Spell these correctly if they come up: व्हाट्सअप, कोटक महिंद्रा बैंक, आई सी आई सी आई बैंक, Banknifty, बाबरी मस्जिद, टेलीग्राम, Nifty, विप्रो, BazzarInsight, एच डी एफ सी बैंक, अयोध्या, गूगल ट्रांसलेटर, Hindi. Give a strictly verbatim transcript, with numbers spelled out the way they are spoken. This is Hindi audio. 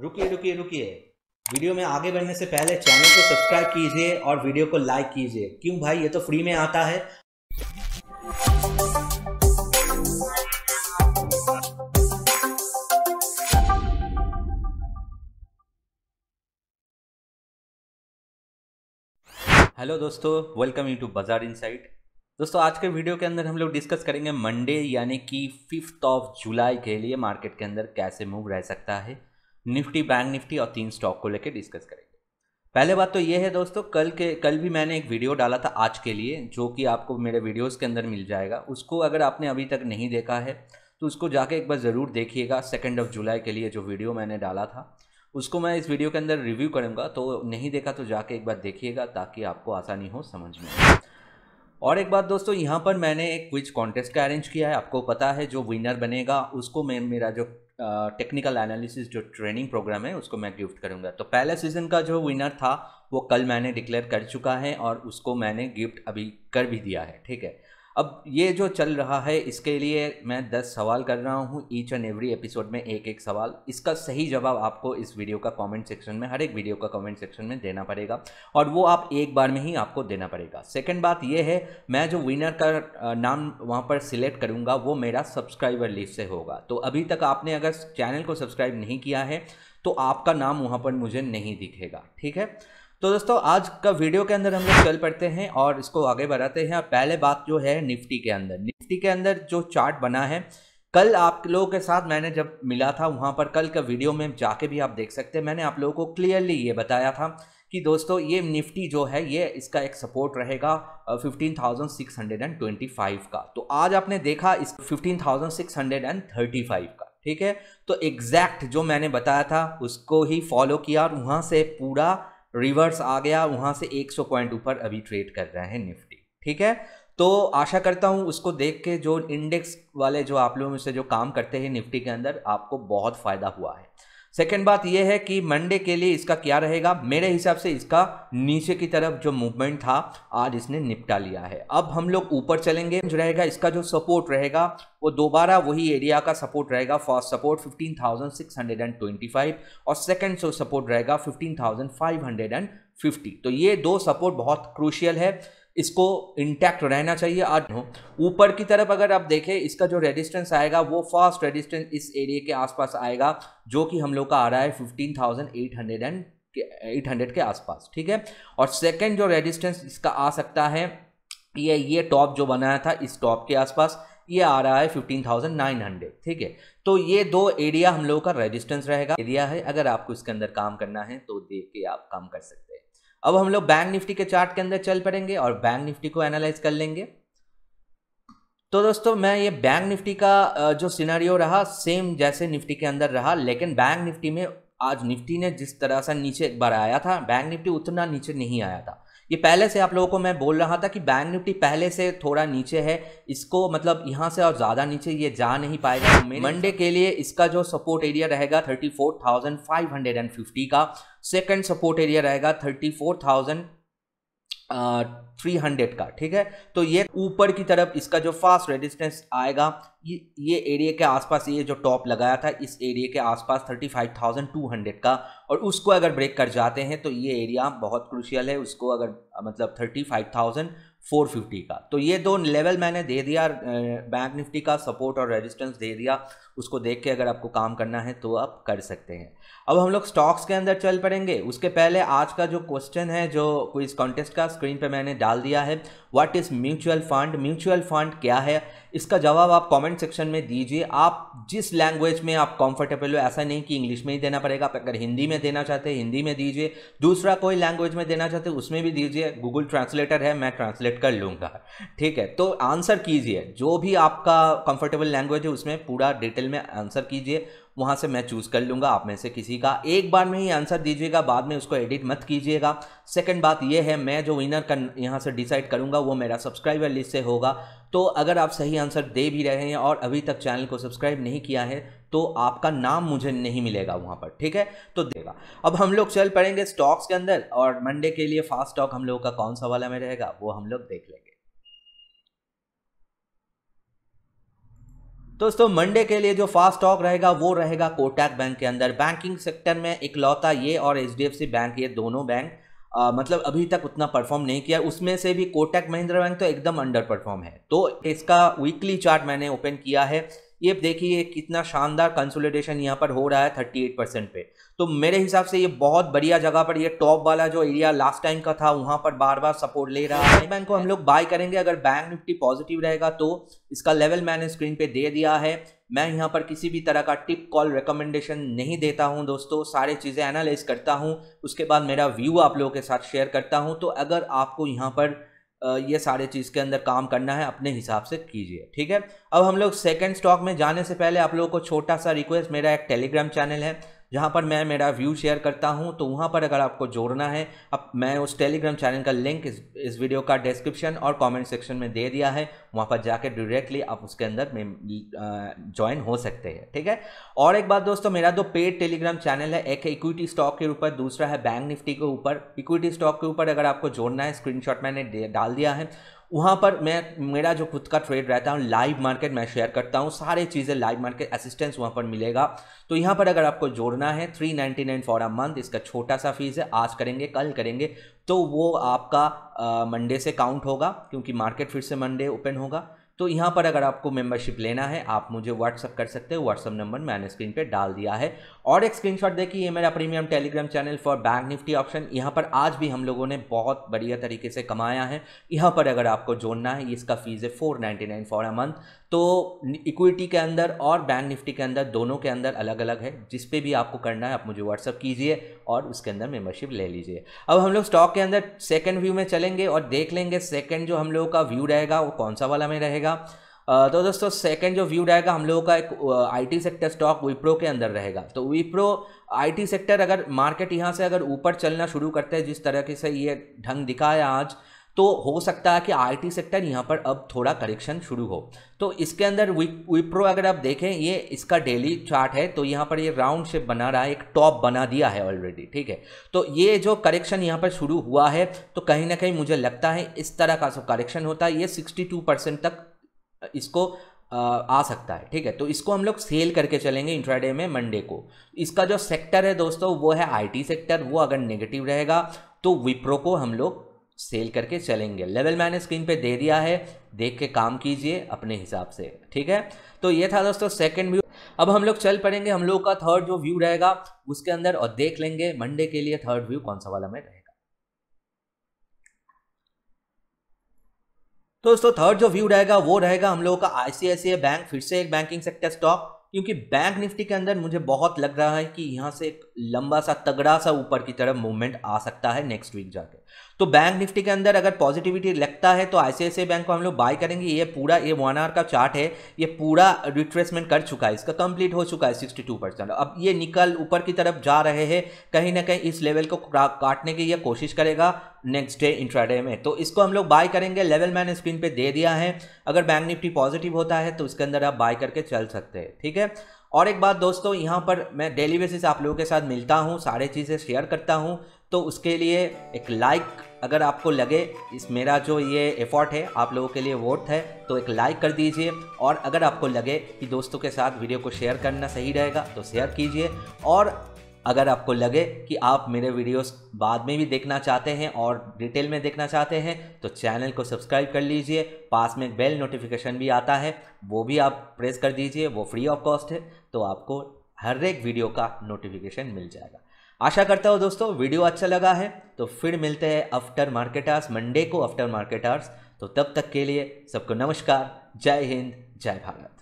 रुकिए रुकिए रुकिए, वीडियो में आगे बढ़ने से पहले चैनल को सब्सक्राइब कीजिए और वीडियो को लाइक कीजिए। क्यों भाई, ये तो फ्री में आता है। हेलो दोस्तों, welcome you to Bazaar insight. दोस्तों आज के वीडियो के अंदर हम लोग डिस्कस करेंगे मंडे यानी कि फिफ्थ ऑफ जुलाई के लिए मार्केट के अंदर कैसे मूव रह सकता है। निफ्टी, बैंक निफ्टी और तीन स्टॉक को लेकर डिस्कस करेंगे। पहले बात तो ये है दोस्तों, कल के कल भी मैंने एक वीडियो डाला था आज के लिए, जो कि आपको मेरे वीडियोस के अंदर मिल जाएगा। उसको अगर आपने अभी तक नहीं देखा है तो उसको जाके एक बार ज़रूर देखिएगा। सेकेंड ऑफ जुलाई के लिए जो वीडियो मैंने डाला था उसको मैं इस वीडियो के अंदर रिव्यू करूँगा, तो नहीं देखा तो जाके एक बार देखिएगा ताकि आपको आसानी हो समझ में। और एक बात दोस्तों, यहाँ पर मैंने एक क्विज कॉन्टेस्ट का अरेंज किया है। आपको पता है जो विनर बनेगा उसको मैं मेरा जो टेक्निकल uh, एनालिसिस जो ट्रेनिंग प्रोग्राम है उसको मैं गिफ्ट करूंगा। तो पहले सीज़न का जो विनर था वो कल मैंने डिक्लेयर कर चुका है और उसको मैंने गिफ्ट अभी कर भी दिया है। ठीक है, अब ये जो चल रहा है इसके लिए मैं दस सवाल कर रहा हूँ। ईच एंड एवरी एपिसोड में एक एक सवाल। इसका सही जवाब आपको इस वीडियो का कमेंट सेक्शन में, हर एक वीडियो का कमेंट सेक्शन में देना पड़ेगा और वो आप एक बार में ही आपको देना पड़ेगा। सेकंड बात ये है, मैं जो विनर का नाम वहाँ पर सिलेक्ट करूँगा वो मेरा सब्सक्राइबर लिस्ट से होगा। तो अभी तक आपने अगर चैनल को सब्सक्राइब नहीं किया है तो आपका नाम वहाँ पर मुझे नहीं दिखेगा। ठीक है, तो दोस्तों आज का वीडियो के अंदर हम लोग चल पड़ते हैं और इसको आगे बढ़ाते हैं। पहले बात जो है निफ्टी के अंदर, निफ्टी के अंदर जो चार्ट बना है, कल आप लोगों के साथ मैंने जब मिला था वहाँ पर, कल का वीडियो में जाके भी आप देख सकते हैं, मैंने आप लोगों को क्लियरली ये बताया था कि दोस्तों ये निफ्टी जो है ये इसका एक सपोर्ट रहेगा fifteen thousand six hundred twenty five का। तो आज आपने देखा इस fifteen thousand six hundred thirty five का। ठीक है, तो एग्जैक्ट जो मैंने बताया था उसको ही फॉलो किया और वहाँ से पूरा रिवर्स आ गया, वहाँ से एक सौ पॉइंट ऊपर अभी ट्रेड कर रहे हैं निफ्टी। ठीक है, तो आशा करता हूँ उसको देख के जो इंडेक्स वाले जो आप लोगों से जो काम करते हैं निफ्टी के अंदर, आपको बहुत फ़ायदा हुआ है। सेकेंड बात यह है कि मंडे के लिए इसका क्या रहेगा। मेरे हिसाब से इसका नीचे की तरफ जो मूवमेंट था आज इसने निपटा लिया है। अब हम लोग ऊपर चलेंगे, जो रहेगा इसका जो सपोर्ट रहेगा वो दोबारा वही एरिया का सपोर्ट रहेगा। First support fifteen thousand six hundred twenty five और सेकंड सो सपोर्ट रहेगा fifteen thousand five hundred fifty. तो ये दो सपोर्ट बहुत क्रूशियल है, इसको इंटैक्ट रहना चाहिए। आज ऊपर की तरफ अगर आप देखें, इसका जो रेजिस्टेंस आएगा वो फर्स्ट रेजिस्टेंस इस एरिया के आसपास आएगा, जो कि हम लोग का आ रहा है फिफ्टीन थाउजेंड एट हंड्रेड के आसपास। ठीक है, और सेकंड जो रेजिस्टेंस इसका आ सकता है, ये ये टॉप जो बनाया था इस टॉप के आसपास ये आ रहा है फिफ्टीन थाउजेंड नाइन हंड्रेड। ठीक है, तो ये दो एरिया हम लोग का रेजिस्टेंस रहेगा एरिया है। अगर आपको इसके अंदर काम करना है तो देख के आप काम कर सकते हैं। अब हम लोग बैंक निफ्टी के चार्ट के अंदर चल पड़ेंगे और बैंक निफ्टी को एनालाइज कर लेंगे। तो दोस्तों मैं ये बैंक निफ्टी का जो सिनेरियो रहा सेम जैसे निफ्टी के अंदर रहा, लेकिन बैंक निफ्टी में आज निफ्टी ने जिस तरह से नीचे एक बार आया था, बैंक निफ्टी उतना नीचे नहीं आया था। ये पहले से आप लोगों को मैं बोल रहा था कि बैंक निफ्टी पहले से थोड़ा नीचे है, इसको मतलब यहाँ से और ज़्यादा नीचे ये जा नहीं पाएगा। मंडे के लिए इसका जो सपोर्ट एरिया रहेगा thirty four thousand five hundred fifty का, सेकंड सपोर्ट एरिया रहेगा thirty four thousand three hundred का। ठीक है, तो ये ऊपर की तरफ इसका जो फास्ट रेजिस्टेंस आएगा ये ये एरिया के आसपास, ये जो टॉप लगाया था इस एरिया के आसपास thirty five thousand two hundred का, और उसको अगर ब्रेक कर जाते हैं तो ये एरिया बहुत क्रूशियल है, उसको अगर मतलब thirty five thousand four fifty का। तो ये दो लेवल मैंने दे दिया, बैंक निफ्टी का सपोर्ट और रेजिस्टेंस दे दिया, उसको देख के अगर आपको काम करना है तो आप कर सकते हैं। अब हम लोग स्टॉक्स के अंदर चल पड़ेंगे। उसके पहले आज का जो क्वेश्चन है जो क्विज कॉन्टेस्ट का, स्क्रीन पे मैंने डाल दिया है, what is mutual fund. Mutual fund क्या है, इसका जवाब आप कमेंट सेक्शन में दीजिए। आप जिस लैंग्वेज में आप कंफर्टेबल हो, ऐसा नहीं कि इंग्लिश में ही देना पड़ेगा। आप अगर हिंदी में देना चाहते हैं हिंदी में दीजिए, दूसरा कोई लैंग्वेज में देना चाहते हैं उसमें भी दीजिए। गूगल ट्रांसलेटर है, मैं ट्रांसलेट कर लूँगा। ठीक है, तो आंसर कीजिए जो भी आपका कंफर्टेबल लैंग्वेज है, उसमें पूरा डिटेल में आंसर कीजिए। वहाँ से मैं चूज़ कर लूँगा आप में से किसी का। एक बार में ही आंसर दीजिएगा, बाद में उसको एडिट मत कीजिएगा। सेकंड बात यह है, मैं जो विनर का यहाँ से डिसाइड करूँगा वो मेरा सब्सक्राइबर लिस्ट से होगा। तो अगर आप सही आंसर दे भी रहे हैं और अभी तक चैनल को सब्सक्राइब नहीं किया है तो आपका नाम मुझे नहीं मिलेगा वहाँ पर। ठीक है, तो देगा। अब हम लोग चल पड़ेंगे स्टॉक्स के अंदर और मंडे के लिए फास्ट स्टॉक हम लोगों का कौन सा वाला में रहेगा वो हम लोग देख लेंगे। दोस्तों मंडे के लिए जो फास्ट टॉक रहेगा वो रहेगा कोटक बैंक के अंदर। बैंकिंग सेक्टर में इकलौता ये और एच डी एफ सी बैंक, ये दोनों बैंक आ, मतलब अभी तक उतना परफॉर्म नहीं किया। उसमें से भी कोटक महिंद्रा बैंक तो एकदम अंडर परफॉर्म है। तो इसका वीकली चार्ट मैंने ओपन किया है, ये देखिए कितना शानदार कंसोलिडेशन यहाँ पर हो रहा है अड़तीस परसेंट पे। तो मेरे हिसाब से ये बहुत बढ़िया जगह पर, ये टॉप वाला जो एरिया लास्ट टाइम का था वहाँ पर बार बार सपोर्ट ले रहा है। बैंक को हम लोग बाय करेंगे अगर बैंक निफ्टी पॉजिटिव रहेगा तो। इसका लेवल मैंने स्क्रीन पे दे दिया है। मैं यहाँ पर किसी भी तरह का टिप कॉल रिकमेंडेशन नहीं देता हूँ दोस्तों, सारे चीज़ें एनालाइज करता हूँ, उसके बाद मेरा व्यू आप लोगों के साथ शेयर करता हूँ। तो अगर आपको यहाँ पर ये सारे चीज़ के अंदर काम करना है अपने हिसाब से कीजिए, ठीक है। अब हम लोग सेकंड स्टॉक में जाने से पहले आप लोगों को छोटा सा रिक्वेस्ट, मेरा एक टेलीग्राम चैनल है जहाँ पर मैं मेरा व्यू शेयर करता हूँ, तो वहाँ पर अगर आपको जोड़ना है, अब मैं उस टेलीग्राम चैनल का लिंक इस, इस वीडियो का डिस्क्रिप्शन और कमेंट सेक्शन में दे दिया है, वहाँ पर जाकर डायरेक्टली आप उसके अंदर में ज्वाइन हो सकते हैं, ठीक है। और एक बात दोस्तों, मेरा दो पेड टेलीग्राम चैनल है, एक इक्विटी स्टॉक के ऊपर, दूसरा है बैंक निफ्टी के ऊपर। इक्विटी स्टॉक के ऊपर अगर आपको जोड़ना है, स्क्रीनशॉट मैंने डाल दिया है, वहाँ पर मैं मेरा जो खुद का ट्रेड रहता है, लाइव मार्केट मैं शेयर करता हूँ, सारे चीज़ें लाइव मार्केट असिस्टेंस वहाँ पर मिलेगा। तो यहाँ पर अगर आपको जोड़ना है three ninety nine for a month, इसका छोटा सा फीस है, आज करेंगे कल करेंगे तो वो आपका मंडे से काउंट होगा, क्योंकि मार्केट फिर से मंडे ओपन होगा। तो यहाँ पर अगर आपको मेंबरशिप लेना है आप मुझे व्हाट्सअप कर सकते हो, व्हाट्सअप नंबर मैंने स्क्रीन पे डाल दिया है। और एक स्क्रीनशॉट देखिए, ये मेरा premium टेलीग्राम channel for bank Nifty option, यहाँ पर आज भी हम लोगों ने बहुत बढ़िया तरीके से कमाया है। यहाँ पर अगर आपको जोड़ना है, इसका फीस है four ninety nine for a month. तो इक्विटी के अंदर और बैंक निफ्टी के अंदर, दोनों के अंदर अलग अलग है, जिस पे भी आपको करना है आप मुझे व्हाट्सअप कीजिए और उसके अंदर मेंबरशिप ले लीजिए। अब हम लोग स्टॉक के अंदर सेकंड व्यू में चलेंगे और देख लेंगे सेकंड जो हम लोगों का व्यू रहेगा वो कौन सा वाला में रहेगा। तो दोस्तों सेकंड जो व्यू रहेगा हम लोगों का, एक आईटी सेक्टर स्टॉक विप्रो के अंदर रहेगा। तो विप्रो आईटी सेक्टर, अगर मार्केट यहाँ से अगर ऊपर चलना शुरू करते हैं जिस तरह से ये ढंग दिखाया आज, तो हो सकता है कि आईटी सेक्टर यहाँ पर अब थोड़ा करेक्शन शुरू हो। तो इसके अंदर विप्रो अगर आप देखें, ये इसका डेली चार्ट है, तो यहाँ पर ये राउंड शेप बना रहा है, एक टॉप बना दिया है ऑलरेडी, ठीक है। तो ये जो करेक्शन यहाँ पर शुरू हुआ है, तो कहीं ना कहीं मुझे लगता है इस तरह का सब करेक्शन होता है, ये बासठ परसेंट तक इसको आ सकता है, ठीक है। तो इसको हम लोग सेल करके चलेंगे इंट्राडे में मंडे को। इसका जो सेक्टर है दोस्तों वो है आईटी सेक्टर, वो अगर नेगेटिव रहेगा तो विप्रो को हम लोग सेल करके चलेंगे। लेवल मैंने स्क्रीन पे दे दिया है, देख के काम कीजिए अपने हिसाब से, ठीक है। तो ये था दोस्तों सेकंड व्यू। अब हम लोग चल पड़ेंगे हम लोग का थर्ड जो व्यू रहेगा उसके अंदर और देख लेंगे मंडे के लिए थर्ड व्यू कौन सा वाला में रहेगा। तो दोस्तों थर्ड जो व्यू रहेगा वो रहेगा हम लोगों का आई सी आई सी आई बैंक, फिर से एक बैंकिंग सेक्टर स्टॉक, क्योंकि बैंक निफ्टी के अंदर मुझे बहुत लग रहा है कि यहाँ से एक लंबा सा तगड़ा सा ऊपर की तरफ मूवमेंट आ सकता है नेक्स्ट वीक जाके। तो बैंक निफ्टी के अंदर अगर पॉजिटिविटी लगता है तो आई सी आई सी आई बैंक को हम लोग बाय करेंगे। ये पूरा ये वन आवर का चार्ट है, ये पूरा रिट्रेसमेंट कर चुका है, इसका कंप्लीट हो चुका है सिक्सटी टू परसेंट। अब ये निकल ऊपर की तरफ जा रहे हैं, कहीं ना कहीं इस लेवल को काटने की यह कोशिश करेगा नेक्स्ट डे इंट्राडे में, तो इसको हम लोग बाय करेंगे। लेवल मैंने स्क्रीन पे दे दिया है, अगर बैंक निफ्टी पॉजिटिव होता है तो इसके अंदर आप बाय करके चल सकते हैं, ठीक है। और एक बात दोस्तों, यहाँ पर मैं डेली बेसिस आप लोगों के साथ मिलता हूँ, सारे चीज़ें शेयर करता हूँ, तो उसके लिए एक लाइक अगर आपको लगे इस मेरा जो ये एफर्ट है आप लोगों के लिए वर्थ है तो एक लाइक कर दीजिए। और अगर आपको लगे कि दोस्तों के साथ वीडियो को शेयर करना सही रहेगा तो शेयर कीजिए। और अगर आपको लगे कि आप मेरे वीडियोस बाद में भी देखना चाहते हैं और डिटेल में देखना चाहते हैं तो चैनल को सब्सक्राइब कर लीजिए, पास में बेल नोटिफिकेशन भी आता है वो भी आप प्रेस कर दीजिए, वो फ्री ऑफ कॉस्ट है, तो आपको हर एक वीडियो का नोटिफिकेशन मिल जाएगा। आशा करता हूँ दोस्तों वीडियो अच्छा लगा है, तो फिर मिलते हैं आफ्टर मार्केट आवर्स मंडे को, आफ्टर मार्केट आवर्स। तो तब तक के लिए सबको नमस्कार, जय हिंद, जय भारत।